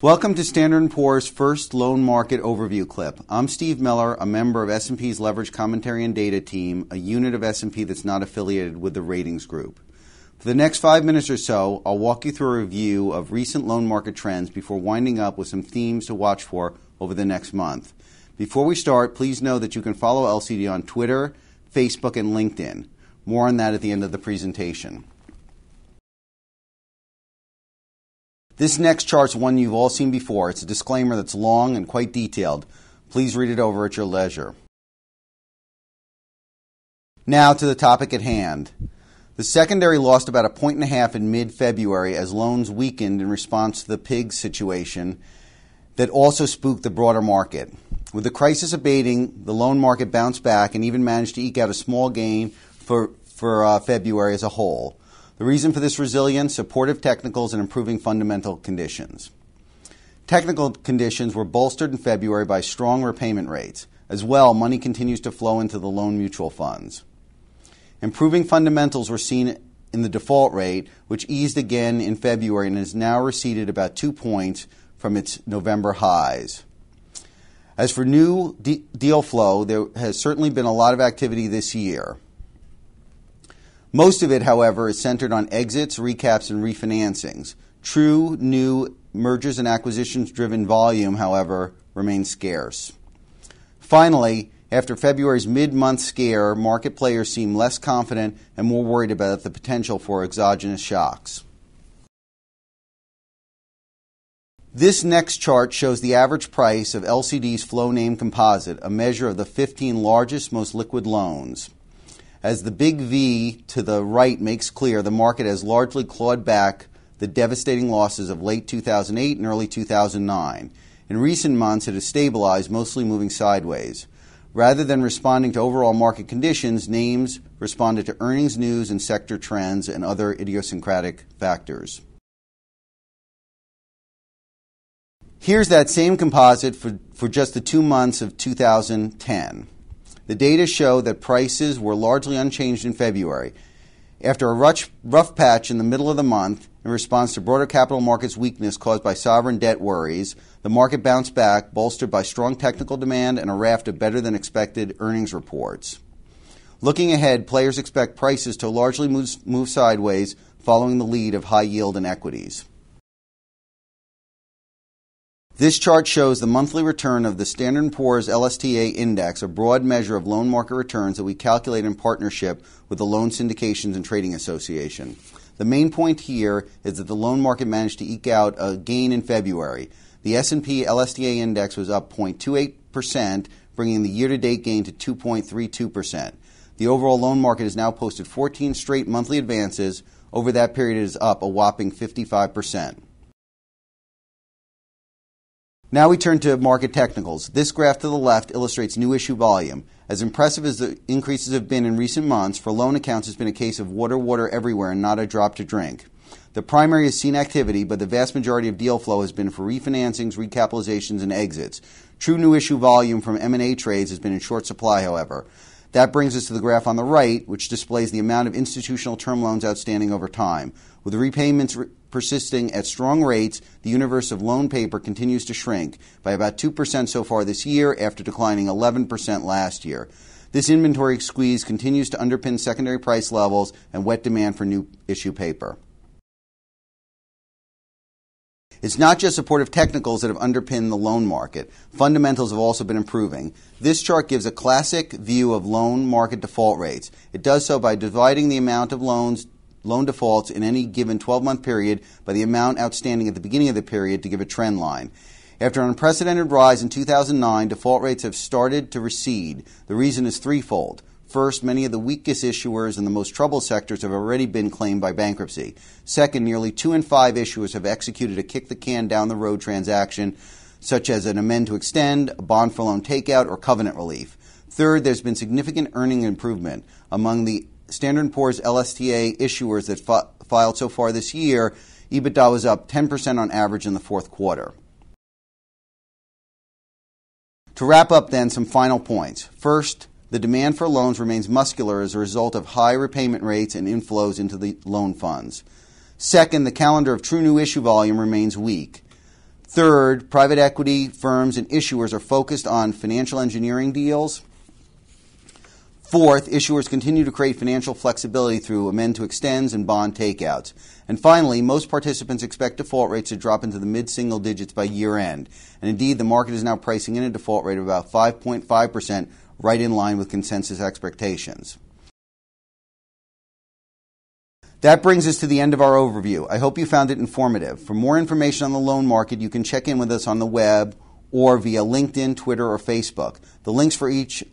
Welcome to Standard & Poor's first loan market overview clip. I'm Steve Miller, a member of S&P's Leverage Commentary and Data team, a unit of S&P that's not affiliated with the ratings group. For the next 5 minutes or so, I'll walk you through a review of recent loan market trends before winding up with some themes to watch for over the next month. Before we start, please know that you can follow LCD on Twitter, Facebook, and LinkedIn. More on that at the end of the presentation. This next chart's one you've all seen before. It's a disclaimer that's long and quite detailed. Please read it over at your leisure. Now to the topic at hand. The secondary lost about 1.5 points in mid-February as loans weakened in response to the PIGS situation that also spooked the broader market. With the crisis abating, the loan market bounced back and even managed to eke out a small gain for February as a whole. The reason for this resilience, supportive technicals and improving fundamental conditions. Technical conditions were bolstered in February by strong repayment rates. As well, money continues to flow into the loan mutual funds. Improving fundamentals were seen in the default rate, which eased again in February and has now receded about 2 points from its November highs. As for new deal flow, there has certainly been a lot of activity this year. Most of it, however, is centered on exits, recaps, and refinancings. True new mergers and acquisitions-driven volume, however, remains scarce. Finally, after February's mid-month scare, market players seem less confident and more worried about the potential for exogenous shocks. This next chart shows the average price of LCD's flow name composite, a measure of the 15 largest, most liquid loans. As the big V to the right makes clear, the market has largely clawed back the devastating losses of late 2008 and early 2009. In recent months, it has stabilized, mostly moving sideways. Rather than responding to overall market conditions, names responded to earnings news and sector trends and other idiosyncratic factors. Here's that same composite for just the 2 months of 2010. The data show that prices were largely unchanged in February. After a rough patch in the middle of the month, in response to broader capital markets weakness caused by sovereign debt worries, the market bounced back, bolstered by strong technical demand and a raft of better-than-expected earnings reports. Looking ahead, players expect prices to largely move sideways following the lead of high yield and equities. This chart shows the monthly return of the Standard & Poor's LSTA Index, a broad measure of loan market returns that we calculate in partnership with the Loan Syndications and Trading Association. The main point here is that the loan market managed to eke out a gain in February. The S&P LSTA Index was up 0.28%, bringing the year-to-date gain to 2.32%. The overall loan market has now posted 14 straight monthly advances. Over that period, it is up a whopping 55%. Now we turn to market technicals. This graph to the left illustrates new issue volume. As impressive as the increases have been in recent months, for loan accounts it's been a case of water, water everywhere and not a drop to drink. The primary has seen activity, but the vast majority of deal flow has been for refinancings, recapitalizations, and exits. True new issue volume from M&A trades has been in short supply, however. That brings us to the graph on the right, which displays the amount of institutional term loans outstanding over time. With repayments persisting at strong rates, the universe of loan paper continues to shrink by about 2% so far this year after declining 11% last year. This inventory squeeze continues to underpin secondary price levels and wet demand for new issue paper. It's not just supportive technicals that have underpinned the loan market. Fundamentals have also been improving. This chart gives a classic view of loan market default rates. It does so by dividing the amount of loan defaults in any given 12-month period by the amount outstanding at the beginning of the period to give a trend line. After an unprecedented rise in 2009, default rates have started to recede. The reason is threefold. First, many of the weakest issuers and the most troubled sectors have already been claimed by bankruptcy. Second, nearly 2 in 5 issuers have executed a kick-the-can-down-the-road transaction, such as an amend to extend, a bond for loan takeout, or covenant relief. Third, there's been significant earning improvement. Among the Standard & Poor's LSTA issuers that filed so far this year, EBITDA was up 10% on average in the fourth quarter. To wrap up, then, some final points. First, the demand for loans remains muscular as a result of high repayment rates and inflows into the loan funds. Second, the calendar of true new issue volume remains weak. Third, private equity firms and issuers are focused on financial engineering deals. Fourth, issuers continue to create financial flexibility through amend to extends and bond takeouts. And finally, most participants expect default rates to drop into the mid-single digits by year end. And indeed, the market is now pricing in a default rate of about 5.5%, right in line with consensus expectations. That brings us to the end of our overview. I hope you found it informative. For more information on the loan market, you can check in with us on the web or via LinkedIn, Twitter, or Facebook. The links for each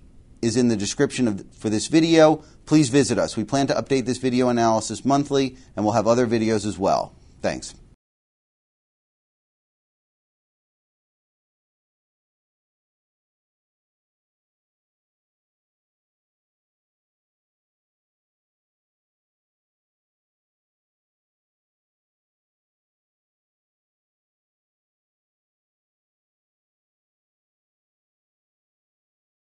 is in the description for this video. Please visit us. We plan to update this video analysis monthly, and we'll have other videos as well. Thanks.